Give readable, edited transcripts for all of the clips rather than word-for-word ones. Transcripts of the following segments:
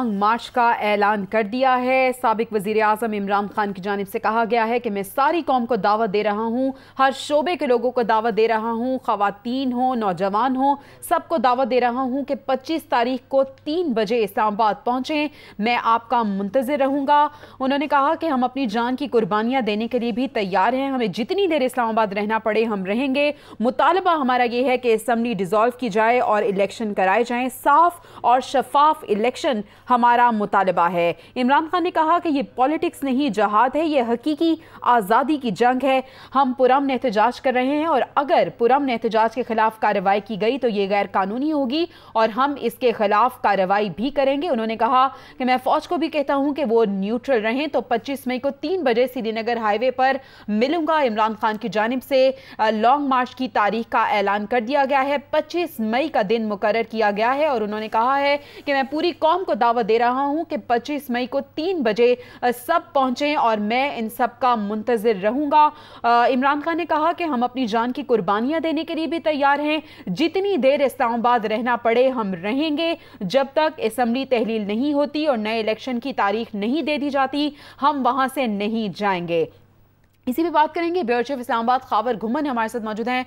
Long मार्च का ऐलान कर दिया है। साबिक वज़ीर-ए-आज़म इमरान खान की जानिब से कहा गया है कि मैं सारी कौम को दावत दे रहा हूँ, हर शोबे के लोगों को दावत दे रहा हूँ, ख़वातीन हो, नौजवान हो, सबको दावत दे रहा हूँ कि 25 तारीख को 3 बजे इस्लामाबाद पहुँचें। मैं आपका मुंतज़िर रहूँगा। उन्होंने कहा कि हम अपनी जान की कुर्बानियाँ देने के लिए भी तैयार हैं, हमें जितनी देर इस्लामाबाद रहना पड़े हम रहेंगे। मुतालबा हमारा ये है कि असम्बली डिज़ोल्व की जाए और इलेक्शन कराए जाएँ। साफ और शफाफ इलेक्शन हमारा मुतालबा है। इमरान खान ने कहा कि ये पॉलिटिक्स नहीं जहाद है, ये हकीकी आज़ादी की जंग है। हम पुरअमन एहतजाज कर रहे हैं और अगर पुरअमन एहतजाज के खिलाफ कार्रवाई की गई तो ये गैर कानूनी होगी और हम इसके खिलाफ कार्रवाई भी करेंगे। उन्होंने कहा कि मैं फौज को भी कहता हूँ कि वो न्यूट्रल रहें। तो 25 मई को 3 बजे श्रीनगर हाईवे पर मिलूंगा। इमरान खान की जानिब से लॉन्ग मार्च की तारीख का ऐलान कर दिया गया है, 25 मई का दिन मुकर्रर किया गया है। और उन्होंने कहा है कि मैं पूरी कौम को दावा दे रहा हूं कि 25 मई को 3 बजे सब पहुंचें और मैं इन सब का मुंतज़िर रहूंगा। इमरान खान ने कहा कि हम अपनी जान की कुर्बानियां देने के लिए भी तैयार हैं, जितनी देर इस्लामाबाद रहना पड़े हम रहेंगे। जब तक असम्बली तहलील नहीं होती और नए इलेक्शन की तारीख नहीं दे दी जाती हम वहां से नहीं जाएंगे। इसी पे बात करेंगे। ब्यूरो चीफ इस्लामाबाद खावर घुमन हमारे साथ मौजूद हैं।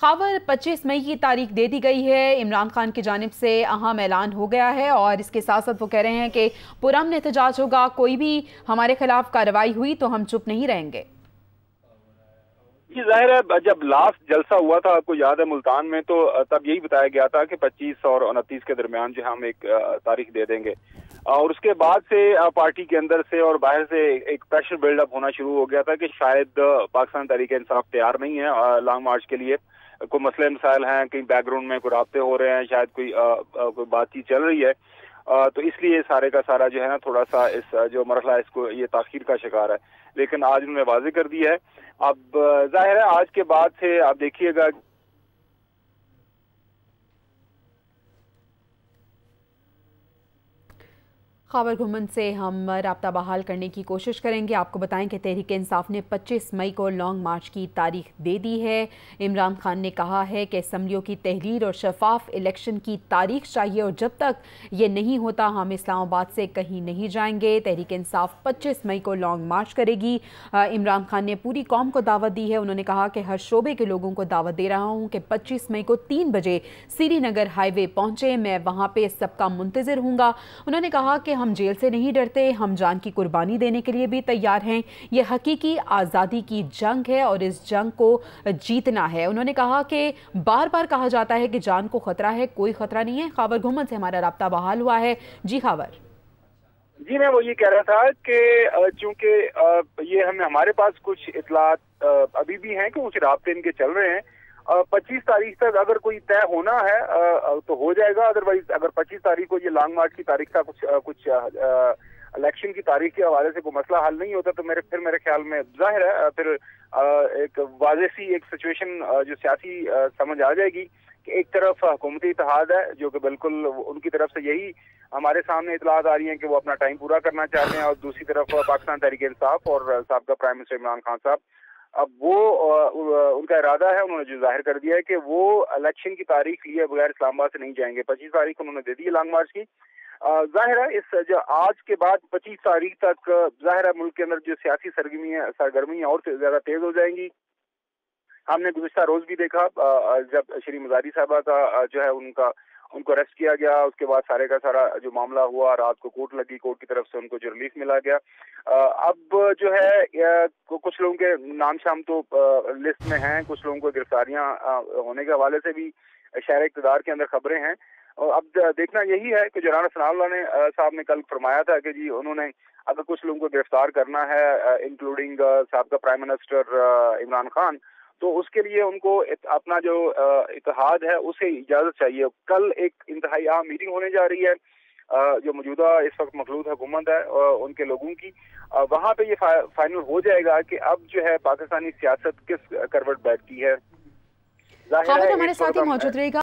खावर, 25 मई की तारीख दे दी गई है, इमरान खान की जानिब से अहम ऐलान हो गया है और इसके साथ साथ वो कह रहे हैं कि पुरअमन एहतजाज होगा, कोई भी हमारे खिलाफ कार्रवाई हुई तो हम चुप नहीं रहेंगे। जी जाहिर है, जब लास्ट जलसा हुआ था आपको याद है मुल्तान में, तो तब यही बताया गया था कि 25 और 29 के दरमियान जो हम एक तारीख दे देंगे और उसके बाद से पार्टी के अंदर से और बाहर से एक प्रेशर बिल्डअप होना शुरू हो गया था कि शायद पाकिस्तान तहरीक इंसाफ तैयार नहीं है लॉन्ग मार्च के लिए। कोई मसले मसाइल हैं, कहीं बैकग्राउंड में कोई राब्ते हो रहे हैं, शायद कोई बातचीत चल रही है, तो इसलिए सारे का सारा जो है ना थोड़ा सा इस जो मरहला इसको ये ताखीर का शिकार है। लेकिन आज उन्होंने वाजे कर दिया है। अब जाहिर है आज के बाद से आप देखिएगा खबर घुमन से हम रब्ता बहाल करने की कोशिश करेंगे। आपको बताएं कि तहरीक इंसाफ ने 25 मई को लॉन्ग मार्च की तारीख दे दी है। इमरान खान ने कहा है कि असम्बलियों की तहरीर और शफाफ इलेक्शन की तारीख चाहिए और जब तक ये नहीं होता हम इस्लामाबाद से कहीं नहीं जाएंगे। तहरीक इंसाफ 25 मई को लॉन्ग मार्च करेगी। इमरान खान ने पूरी कौम को दावत दी है। उन्होंने कहा कि हर शोबे के लोगों को दावत दे रहा हूँ कि 25 मई को 3 बजे श्रीनगर हाईवे पहुँचे। मैं वहाँ पर सबका मुंतज़िर हूँगा। उन्होंने कहा कि हम जेल से नहीं डरते, हम जान की कुर्बानी देने के लिए भी तैयार हैं। ये हकीकी आज़ादी की जंग है और इस जंग को जीतना है। उन्होंने कहा कि बार बार कहा जाता है कि जान को खतरा है, कोई खतरा नहीं है। खावर घुमन से हमारा राब्ता बहाल हुआ है। जी खावर। जी मैं वो ये कह रहा था कि चूंकि ये हमें हमारे पास कुछ इतलात अभी भी हैं कि कुछ राब्ते इनके चल रहे हैं। 25 तारीख तक अगर कोई तय होना है तो हो जाएगा, अदरवाइज अगर 25 तारीख को ये लॉन्ग मार्च की तारीख का कुछ इलेक्शन की तारीख के हवाले से कोई मसला हल नहीं होता तो मेरे ख्याल में जाहिर है फिर एक वाज़ेह सी एक सिचुएशन जो सियासी समझ आ जाएगी कि एक तरफ हुकूमती इत्तेहाद है जो कि बिल्कुल उनकी तरफ से यही हमारे सामने इतलात आ रही हैं कि वो अपना टाइम पूरा करना चाहते हैं और दूसरी तरफ पाकिस्तान तहरीक इंसाफ और साबिका प्राइम मिनिस्टर इमरान खान साहब, अब वो उनका इरादा है, उन्होंने जो जाहिर कर दिया है कि वो इलेक्शन की तारीख लिए बगैर इस्लामाबाद से नहीं जाएंगे। 25 तारीख उन्होंने दे दी है लॉन्ग मार्च की। जाहिर है इस जो आज के बाद 25 तारीख तक जाहिर है मुल्क के अंदर जो सियासी सरगर्मियां और ज्यादा तेज हो जाएंगी। हमने गुज़िश्ता रोज भी देखा जब श्री मजारी साहबा का जो है उनको अरेस्ट किया गया, उसके बाद सारे का सारा जो मामला हुआ, रात को कोर्ट लगी, कोर्ट की तरफ से उनको जो रिलीफ मिला गया। अब जो है कुछ लोगों के नाम शाम तो लिस्ट में हैं, कुछ लोगों को गिरफ्तारियां होने के हवाले से भी शहर इक़्तिदार के अंदर खबरें हैं। और अब देखना यही है कि जराना सनाउल्लाह साहब ने कल फरमाया था कि जी उन्होंने अगर कुछ लोगों को गिरफ्तार करना है इंक्लूडिंग साबिका प्राइम मिनिस्टर इमरान खान तो उसके लिए उनको अपना जो इतिहाद है उसे इजाज़त चाहिए। कल एक इंतहाई अहम मीटिंग होने जा रही है जो मौजूदा इस वक्त मखलूत हुकूमत है उनके लोगों की, वहाँ पे ये फाइनल हो जाएगा कि अब जो है पाकिस्तानी सियासत किस करवट बैठती है। हमारे साथ ही मौजूद रहेगा।